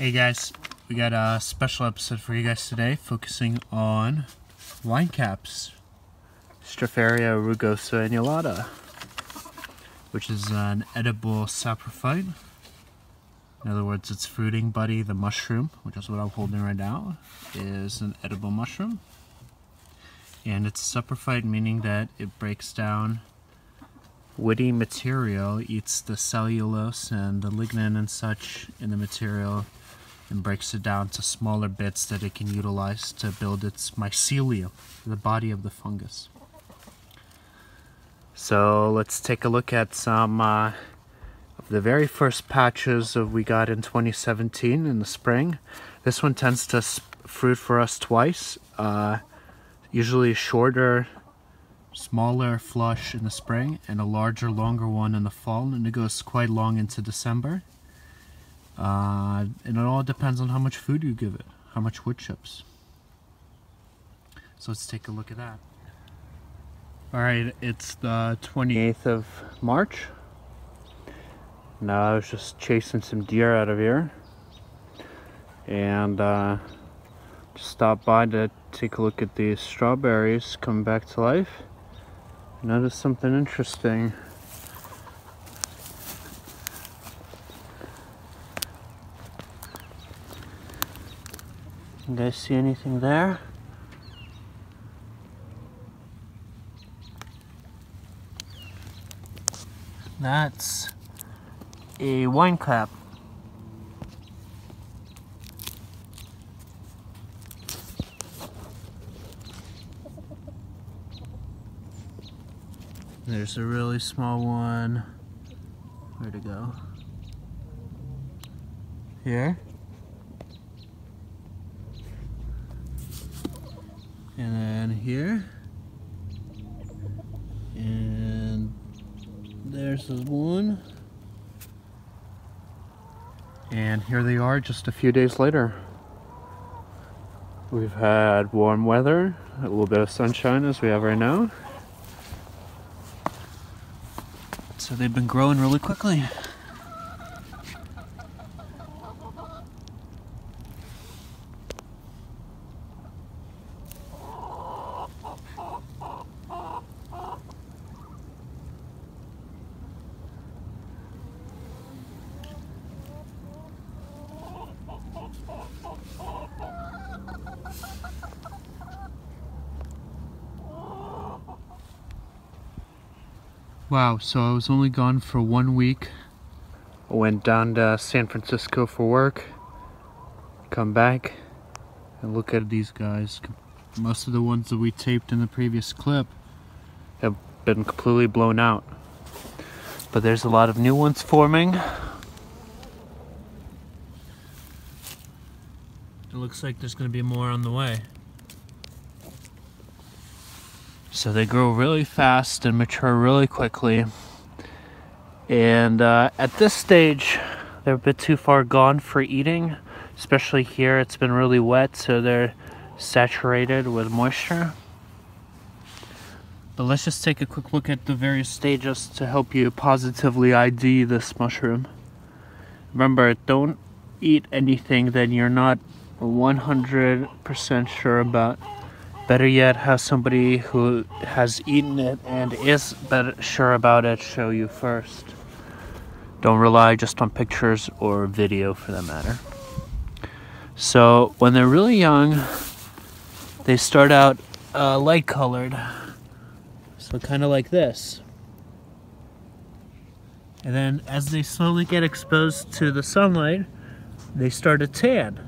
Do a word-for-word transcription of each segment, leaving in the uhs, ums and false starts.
Hey guys, we got a special episode for you guys today, focusing on line caps, Stropharia rugosa annulata, which is an edible saprophyte. In other words, its fruiting buddy, the mushroom, which is what I'm holding right now, is an edible mushroom, and it's a saprophyte, meaning that it breaks down woody material, eats the cellulose and the lignin and such in the material, and breaks it down to smaller bits that it can utilize to build its mycelium, the body of the fungus. So let's take a look at some uh, of the very first patches of we got in twenty seventeen in the spring. This one tends to fruit for us twice, uh, usually shorter, smaller flush in the spring and a larger, longer one in the fall, and it goes quite long into December. Uh, and it all depends on how much food you give it, how much wood chips. So let's take a look at that. Alright, it's the twenty-eighth of March. Now I was just chasing some deer out of here, and uh, just stopped by to take a look at these strawberries coming back to life. Notice something interesting. You guys see anything there? That's a wine cap. There's a really small one. Where'd it go? Here? And then here, and there's this one, and here they are just a few days later. We've had warm weather, a little bit of sunshine as we have right now, so they've been growing really quickly. Wow, so I was only gone for one week. I went down to San Francisco for work, come back, and look at these guys. Most of the ones that we taped in the previous clip have been completely blown out. But there's a lot of new ones forming. It looks like there's going to be more on the way. So they grow really fast and mature really quickly, and uh, at this stage they're a bit too far gone for eating, especially here. It's been really wet, so they're saturated with moisture. But let's just take a quick look at the various stages to help you positively I D this mushroom. Remember, don't eat anything that you're not one hundred percent sure about. Better yet, have somebody who has eaten it and is better sure about it show you first. Don't rely just on pictures or video for that matter. So when they're really young, they start out uh, light colored, so kind of like this. And then as they slowly get exposed to the sunlight, they start to tan.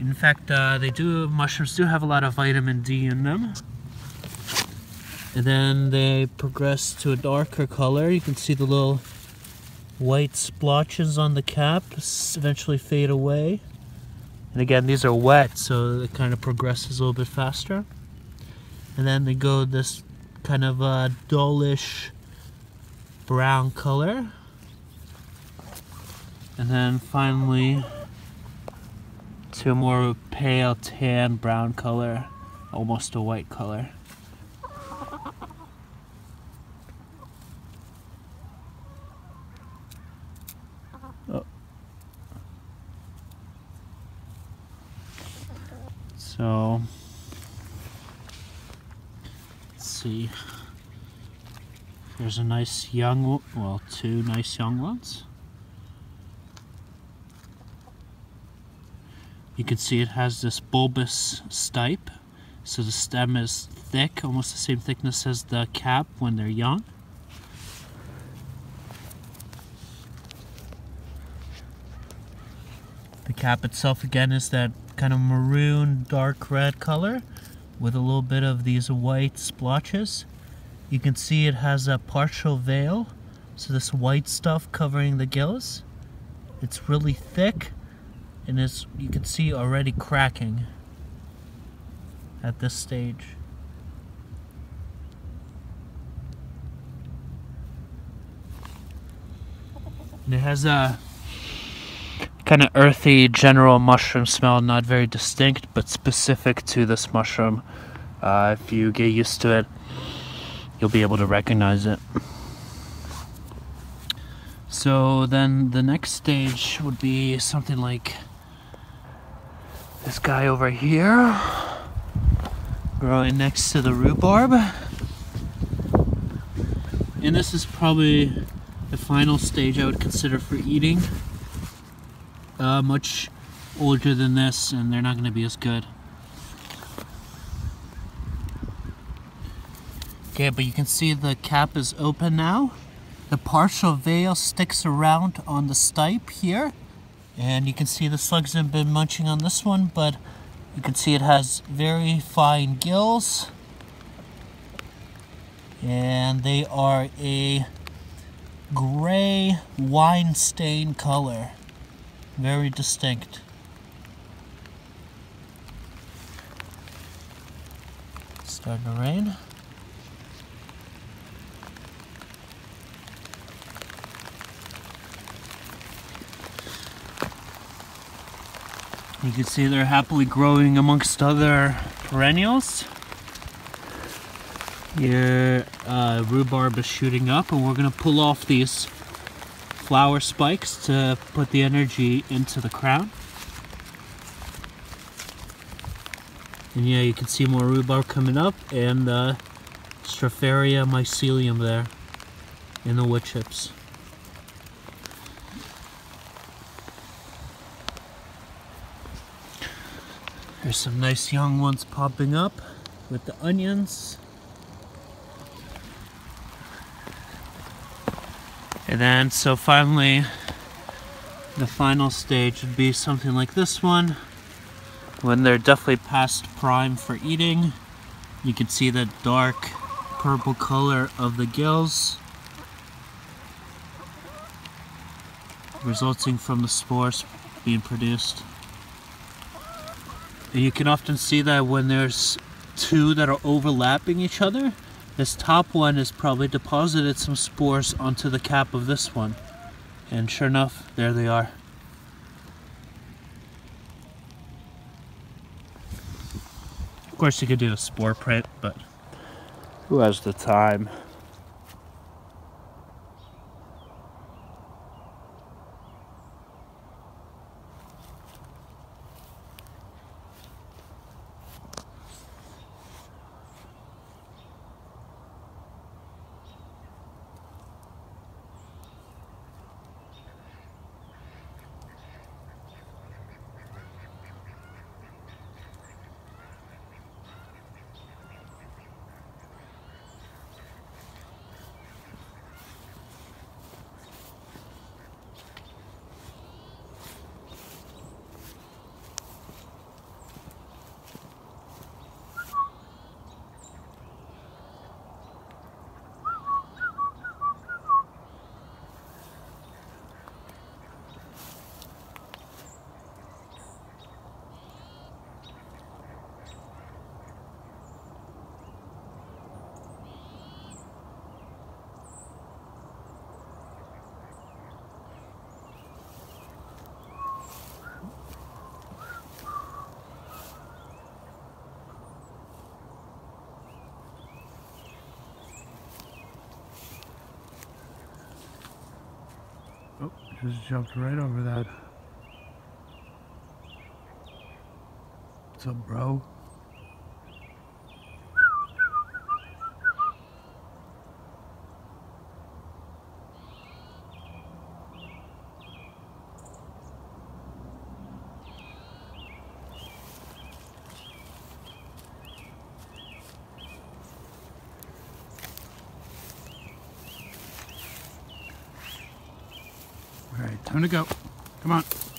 In fact, uh, they do, mushrooms do have a lot of vitamin D in them. And then they progress to a darker color. You can see the little white splotches on the cap eventually fade away. And again, these are wet, so it kind of progresses a little bit faster. And then they go this kind of uh, dullish brown color. And then finally, to a more pale tan brown color, almost a white color. Oh. So let's see. There's a nice young, well, two nice young ones. You can see it has this bulbous stipe, so the stem is thick, almost the same thickness as the cap when they're young. The cap itself again is that kind of maroon dark red color with a little bit of these white splotches. You can see it has a partial veil, so this white stuff covering the gills. It's really thick and it's, you can see already cracking at this stage. And it has a kind of earthy general mushroom smell, not very distinct but specific to this mushroom. Uh, if you get used to it, you'll be able to recognize it. So then the next stage would be something like this guy over here, growing next to the rhubarb. And this is probably the final stage I would consider for eating. Uh, much older than this, and they're not going to be as good. Okay, but you can see the cap is open now. The partial veil sticks around on the stipe here, and you can see the slugs have been munching on this one, but you can see it has very fine gills, and they are a gray wine stain color, very distinct. It's starting to rain. You can see they're happily growing amongst other perennials. Your uh, rhubarb is shooting up, and we're going to pull off these flower spikes to put the energy into the crown. And yeah, you can see more rhubarb coming up, and the uh, Stropharia mycelium there in the wood chips. There's some nice young ones popping up with the onions. And then, so finally, the final stage would be something like this one. When they're definitely past prime for eating, you can see the dark purple color of the gills resulting from the spores being produced. And you can often see that when there's two that are overlapping each other, this top one has probably deposited some spores onto the cap of this one. And sure enough, there they are. Of course you could do a spore print, but who has the time? Just jumped right over that. What's up, bro? All right, time to go. Come on.